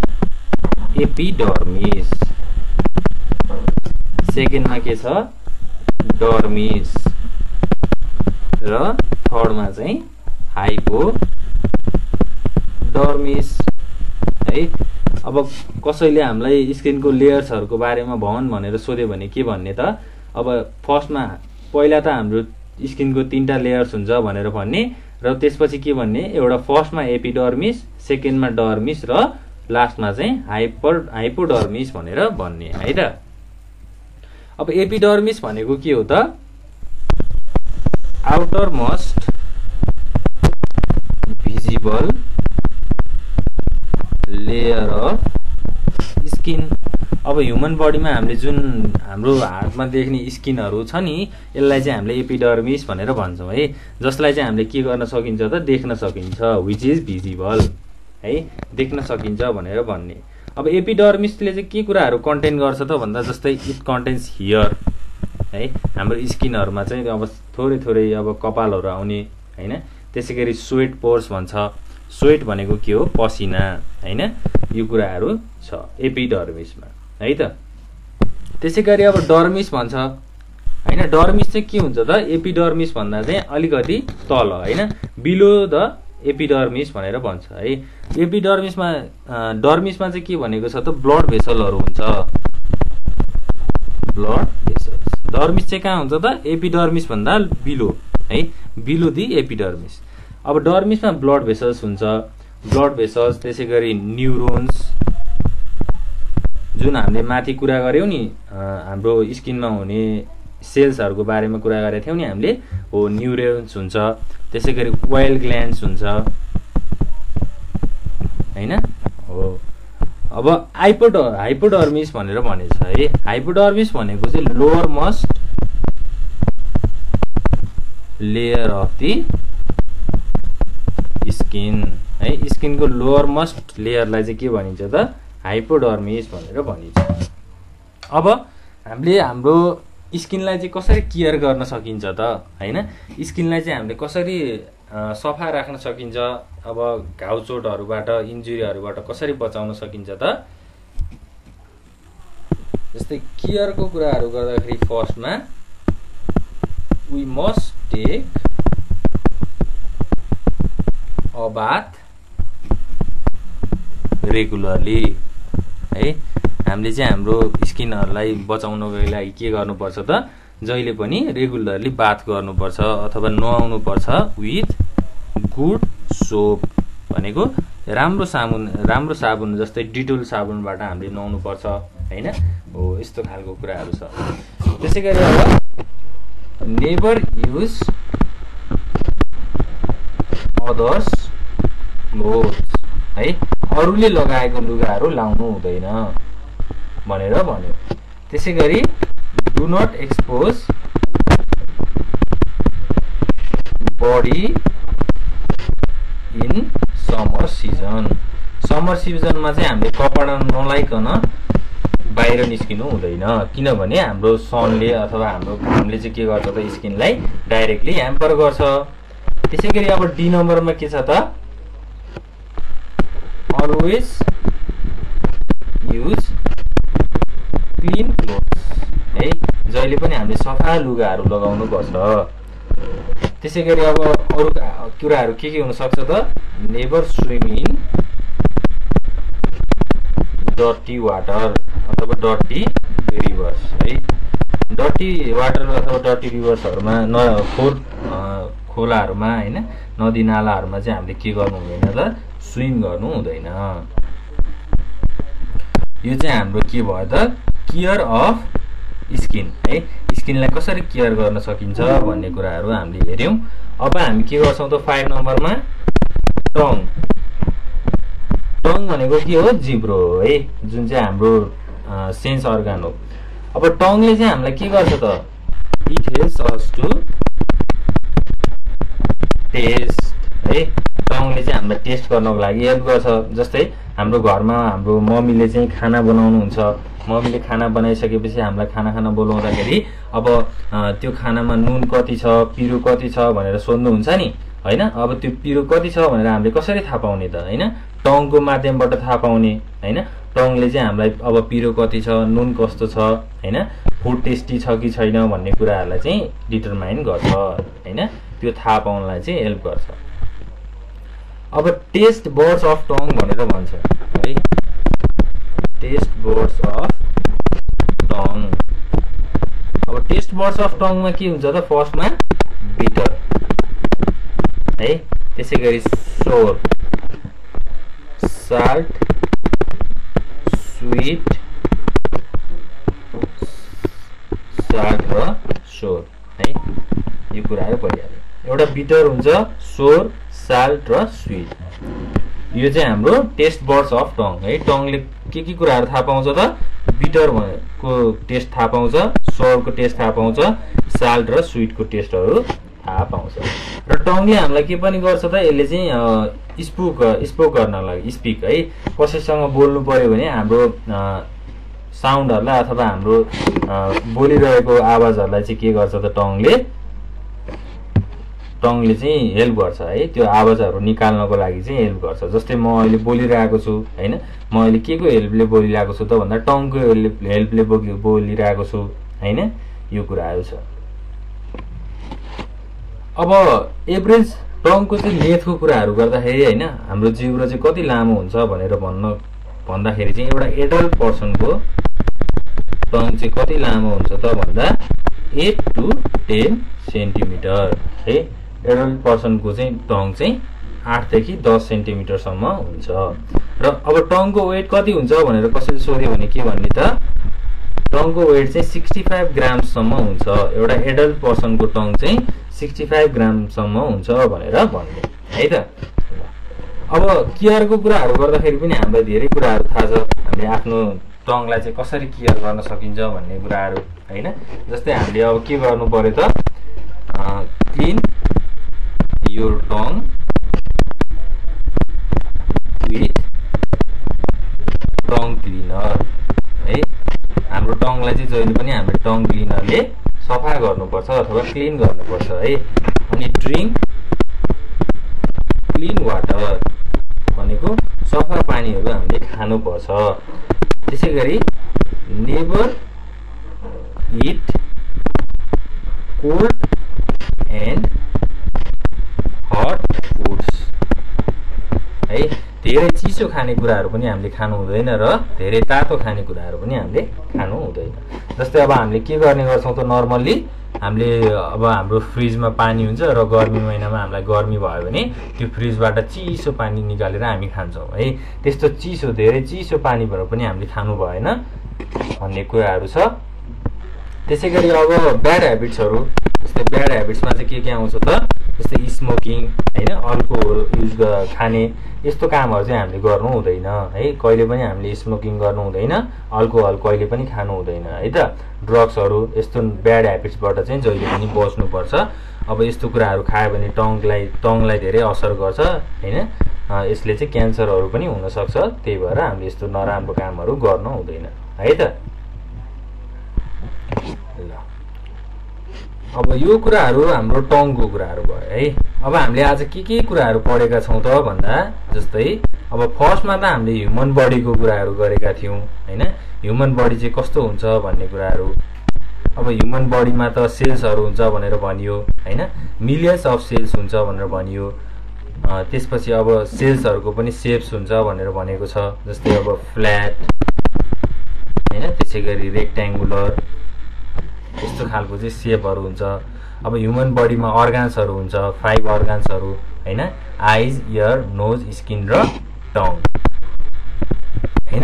एपिडर्मिस, सेकेन्डमा के छ डर्मिस र थर्डमा चाहिँ हाइपोडर्मिस है। अब कसैले हामीलाई स्किनको लेयर्सहरुको बारेमा भवन भनेर सोध्यो भने के भन्ने त, अब फर्स्टमा पहिला त हाम्रो स्किनको तीनटा लेयर्स हुन्छ भनेर भन्ने र त्यसपछि के भन्ने, एउटा फर्स्टमा एपिडर्मिस, सेकेन्डमा डर्मिस र लास्टमा चाहिँ हाइपर हाइपोडर्मिस भनेर भन्ने है त। अब एपिडर्मिस भनेको के हो त, outer most visible layer of skin. अब ह्युमन बडीमा हामीले जुन हाम्रो हातमा देख्ने स्किनहरु छ नि, यसलाई चाहिँ हामीले एपिडर्मिस भनेर भन्छौँ है, जसलाई चाहिँ हामीले के गर्न सकिन्छ त, देख्न सकिन्छ, विच इज भिजिबल है, देख्न सकिन्छ भनेर भन्ने। अब एपिडर्मिसले चाहिँ के कुराहरु कन्टेन गर्छ त भन्दा, जस्तै इट कन्टेन्स हेयर है, हाम्रो स्किनहरुमा चाहिँ अब थोरै थोरै अब कपालहरु आउने हैन। त्यसैगरी स्वेट पोर्स भन्छ, स्वेट भनेको के हो, पसिना हैन। यो कुराहरु छ एपिडर्मिसमा है त। त्यसैगरी अब डर्मिस भन्छ हैन। डर्मिस चाहिँ के हुन्छ त, एपिडर्मिस भन्दा चाहिँ अलिकति तल हैन, बिलो द एपिडर्मिस भनेर भन्छ है। एपिडर्मिसमा डर्मिसमा चाहिँ के भनेको छ त, ब्लड भेसलहरु हुन्छ, ब्लड भेसल्स। डर्मिस चाहिँ कहाँ हुन्छ त, एपिडर्मिस भन्दा बिलो है, बिलो दी एपिडर्मिस। अब डर्मिसमा ब्लड भेसल्स हुन्छ, ब्लड भेसल्स। त्यसैगरी न्युरोन्स, जुन हामीले माथि कुरा गर्यौ नि हाम्रो स्किनमा हुने सेल्सहरुको बारेमा कुरा गरेका थियौ नि हामीले, हो न्युरोन्स हुन्छ। त्यसैगरी ओइल ग्ल्यान्ड्स हुन्छ हैन, हो। अब हाइपोड हाइपोडर्मिस भनेर भनेछ है। हाइपोडर्मिस भनेको चाहिँ lower most layer of the skin है। स्किनको लोअर मोस्ट लेयरलाई चाहिँ के भनिन्छ त, हाइपोडर्मिस भनेर भनिन्छ। अब हामीले हाम्रो स्किनलाई चाहिँ कसरी केयर गर्न सकिन्छ त हैन, स्किनलाई चाहिँ हामीले कसरी सफा राख्न सकिन्छ, अब घाउचोटहरुबाट इन्जुरीहरुबाट कसरी बचाउन सकिन्छ त। जस्तै केयरको कुराहरु गर्दाखेरि फर्स्टमा we must take a bath regularly है। हामीले चाहिँ हाम्रो स्किनहरुलाई बचाउनको लागि के गर्नुपर्छ त जहिले पनि रेगुलरली बाथ गर्नुपर्छ अथवा नुहाउनु पर्छ विथ गुड सोप भनेको राम्रो साबुन राम्रो साबुन जस्तै डिटोल साबुनबाट हामीले नुहाउनु पर्छ हैन हो यस्तो खालको कुराहरु छ। त्यसैगरी अब नेभर युज अदर्स क्लोथ्स है अरूले लगाएको लुगाहरु लाउनु हुँदैन भनेर भन्यो। त्यसैगरी do not expose body in summer season summer season मा चाहिँ हामीले कपडा नलाइकन बाहिर निस्किनु हुँदैन किनभने हाम्रो सनले अथवा हाम्रो घामले चाहिँ के गर्छ त स्किनलाई डाइरेक्टली ह्याम्पर गर्छ। त्यसैगरी अब डी नम्बरमा के छ त always use clean clothes है जहिले पनि हामीले सफा लुगाहरू लगाउनु पर्छ। त्यसैगरी अब अरु कुराहरू के के हुन सक्छ त never swim in dirty water अथवा डर्टी रिभर्स है डर्टी वाटर अथवा डर्टी रिभर्सहरुमा न खोल खोलाहरुमा हैन नदी नालाहरुमा चाहिँ हामीले के गर्नु हुँदैन त स्विम गर्नु हुँदैन। यो चाहिँ हाम्रो के भयो त केयर अफ स्किन है स्किनलाई कसरी केयर गर्न सकिन्छ भन्ने कुराहरु हामीले हेर्यौं। अब हामी के गर्छौं त पाँच नम्बरमा टङ टङ भनेको के हो जिब्रो है जुन चाहिँ हाम्रो सेन्स organ हो। अब टङले चाहिँ हामीलाई के गर्छ त it helps us to taste है टङले चाहिँ हामीलाई टेस्ट गर्नको लागि हेल्प गर्छ। जस्तै हाम्रो घरमा हाम्रो मम्मीले चाहिँ खाना बनाउनु हुन्छ मम्मीले खाना बनाइसकेपछि हामीलाई खाना खाना बोलाउँदाखेरि अब त्यो खानामा नुन कति छ पिरो कति छ भनेर सोध्नु हुन्छ नि हैन अब त्यो पिरो कति छ भनेर हामीले कसरी थाहा पाउने त हैन टङको माध्यमबाट थाहा पाउने हैन टङले चाहिँ हामीलाई अब पिरो कति छ नुन कस्तो छ हैन फुड टेस्टी छ कि छैन भन्ने कुराहरुलाई चाहिँ डिटरमाइन गर्छ हैन त्यो थाहा पाउनलाई चाहिँ हेल्प गर्छ। अब टेस्ट बर्ड्स अफ टङ भनेर भन्छ है टेस्ट बर्ड्स अफ टङ। अब टेस्ट बर्ड्स अफ टङ मा के हुन्छ त फर्स्टमा बिटर है त्यसैगरी सोर साल्ट स्वीट साल्ट र सोर है यो कुराहरु भइहाल्यो एउटा बिटर हुन्छ सोर साल्ट र स्वीट यो चाहिँ हाम्रो टेस्ट बर्ड्स अफ टङ है टङले के के कुराहरु थाहा पाउँछ त बिटर को टेस्ट थाहा पाउँछ सोर को टेस्ट थाहा पाउँछ साल्ट र स्वीट को टेस्टहरु थाहा पाउँछ र टङले हामीलाई के पनि गर्छ त यसले चाहिँ स्पोक स्पोक गर्नलाई स्पीक है कसैसँग बोल्नु पर्यो भने हाम्रो साउन्डहरुलाई अथवा हाम्रो बोलिरहेको आवाजहरुलाई चाहिँ के गर्छ त टङले टङले चाहिँ हेल्प गर्छ है त्यो आवाजहरु निकाल्नको लागि चाहिँ हेल्प गर्छ। जस्तै म अहिले बोलिरहेको छु हैन म अहिले केको हेल्पले बोलिरहेको छु त भन्दा टङको हेल्पले बोलिरहेको छु हैन यो कुराहरु छ। अब एभरेज टङको चाहिँ लेथको कुराहरु गर्दाखेरि हैन हाम्रो जिब्रो चाहिँ कति लामो हुन्छ भनेर भन्न भन्दाखेरि चाहिँ एउटा एडल्ट पर्सनको टङ चाहिँ कति लामो हुन्छ त भन्दा आठ टु दस सेन्टिमिटर है एडल्ट पर्सनको चाहिँ टङ चाहिँ आठ देखि दस सेन्टिमिटर सम्म हुन्छ। र अब टङको वेट कति हुन्छ भनेर कसैले सोध्यो भने के भन्ने त टङको वेट चाहिँ पैंसठ ग्राम सम्म हुन्छ एउटा एडल्ट पर्सनको टङ चाहिँ पैंसठ ग्राम सम्म हुन्छ भनेर भन्ने है त। अब केयरको कुराहरु गर्दाखेरि पनि हामीलाई धेरै कुराहरु थाहा छ हामीले आफ्नो टङलाई चाहिँ कसरी केयर गर्न सकिन्छ भन्ने कुराहरु हैन जस्तै हामीले अब के गर्नु पर्यो त clean your tongue with tongue cleaner है हाम्रो टङलाई चाहिँ जहिले पनि हामीले टङ क्लीनरले सफा गर्नुपर्छ अथवा क्लीन गर्नुपर्छ है। अनि ड्रिंक क्लीन वाटर भनेको सफा पानीहरु हामीले खानुपर्छ। त्यसैगरी never eat cold and hot foods है धेरै चिसो खानेकुराहरू पनि हामीले खानु हुँदैन र धेरै तातो खानेकुराहरू पनि हामीले खानु हुँदैन। जस्तै अब हामीले के गर्ने गर्छौं त नर्मल्ली हामीले अब हाम्रो फ्रिजमा पानी हुन्छ र गर्मी महिनामा हामीलाई गर्मी भयो भने त्यो फ्रिजबाट चिसो पानी निकालेर हामी खान्छौं है। त्यस्तो चिसो धेरै चिसो पानी भएर पनि हामीले खानु भएन भन्ने कुराहरू छ। त्यसैगरी अब ब्याड ह्याबिट्सहरू, जस्तै ब्याड ह्याबिट्समा चाहिँ के के आउँछ त जस्तै स्मोकिङ हैन, अल्कोहल युज खाने, यस्तो कामहरु चाहिँ हामीले गर्नु हुँदैन है। कहिले पनि हामीले स्मोकिङ गर्नु हुँदैन, अल्कोहल कहिले पनि खानु हुँदैन है त। ड्रग्सहरु यस्तो ब्याड ह्याबिट्सबाट चाहिँ जहिले पनि बच्नु पर्छ। अब यस्तो कुराहरु खायो भने टंगलाई टंगलाई धेरै असर गर्छ हैन, यसले चाहिँ क्यान्सरहरु पनि हुन सक्छ। त्यही भएर हामीले यस्तो नराम्रो कामहरु गर्नु हुँदैन है त। अब यो कुराहरु हाम्रो टंगको कुराहरु भयो है। अब हामीले आज के के कुराहरु पढेका छौं त भन्दा जस्तै अब फर्स्टमा त हामीले ह्युमन बडीको कुराहरु गरेका थियौं हैन। ह्युमन बडी चाहिँ कस्तो हुन्छ भन्ने कुराहरु, अब ह्युमन बडीमा त सेल्सहरु हुन्छ भनेर भनियो हैन, मिलियन्स अफ सेल्स हुन्छ भनेर भनियो। त्यसपछि अब सेल्सहरुको पनि शेप्स हुन्छ भनेर भनेको छ, जस्तै अब फ्ल्याट हैन, त्यसैगरी रेक्ट्याङ्गुलर, यस्तो खालको चाहिँ शेपहरु हुन्छ। अब ह्युमन बडीमा अर्गान्सहरु हुन्छ, फाइभ अर्गान्सहरु हैन, आइज, इयर, नोज, स्किन र टङ हैन,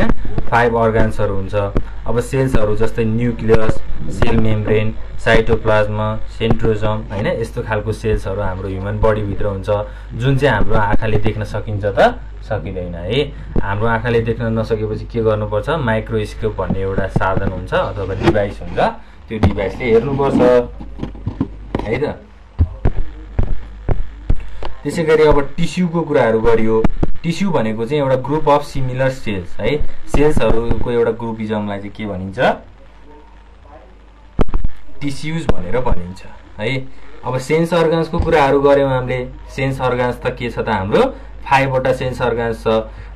फाइभ अर्गान्सहरु हुन्छ। अब सेल्सहरु जस्तै nucleus, cell membrane, cytoplasm, centrosome हैन, यस्तो खालको सेल्सहरु हाम्रो ह्युमन बडी भित्र हुन्छ जुन चाहिँ हाम्रो आँखाले देख्न सकिन्छ त सकिदैन है। हाम्रो आँखाले देख्न नसकेपछि के गर्नुपर्छ, माइक्रोस्कोप भन्ने एउटा साधन हुन्छ अथवा डिभाइस हुन्छ, त्यो डिभाइसले हेर्नुपर्छ है त। त्यसैगरी अब टिस्युको कुराहरु गरियो। टिस्यु भनेको चाहिँ एउटा ग्रुप अफ सिमिलर सेल्स है, सेल्सहरुको एउटा ग्रुपिजमलाई चाहिँ के भनिन्छ, टिस्युज भनेर भनिन्छ है। अब सेन्स अर्गान्सको कुराहरु गर्यौं हामीले। सेन्स अर्गान्स त के छ त, हाम्रो फाइभ वटा सेन्स अर्गान्स छ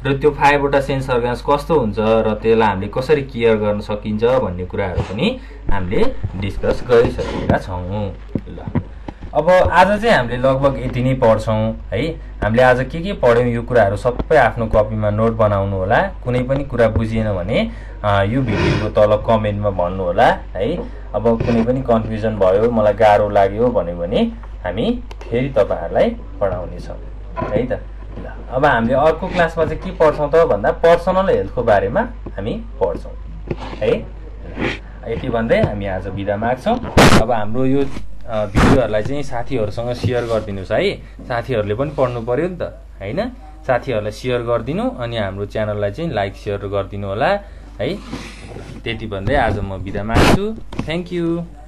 र त्यो फाइभ वटा सेन्स अर्गान्स कस्तो हुन्छ र त्यसलाई हामीले कसरी केयर गर्न सकिन्छ भन्ने कुराहरु पनि हामीले डिस्कस गरिसकेका छौं। ल अब आज चाहिँ हामीले लगभग यति नै पढ्छौं है। हामीले आज के के पढ्यौं यो कुराहरु सबै आफ्नो कपीमा नोट बनाउनु होला। कुनै पनि कुरा बुझिएन भने यो भिडियोको तल कमेन्टमा भन्नु होला है। अब कुनै पनि कन्फ्युजन भयो, मलाई गाह्रो लाग्यो भन्यो भने हामी फेरि तपाईहरुलाई पढाउने छौं है त। अब हामीले अर्को क्लासमा चाहिँ के पढ्छौं त भन्दा पर्सनल हेल्थको बारेमा हामी पढ्छौं है। यति भन्दै हामी आज बिदा माग्छौं। अब हाम्रो यो भिडियोहरुलाई चाहिँ साथीहरुसँग शेयर गरिदिनुस् है, साथीहरुले पनि पढ्नु पर्यो नि त हैन। साथीहरुलाई शेयर गरिदिनु अनि हाम्रो च्यानललाई चाहिँ लाइक शेयर गरिदिनु होला है। त्यति भन्दै आज म बिदा माग्छु। Thank you.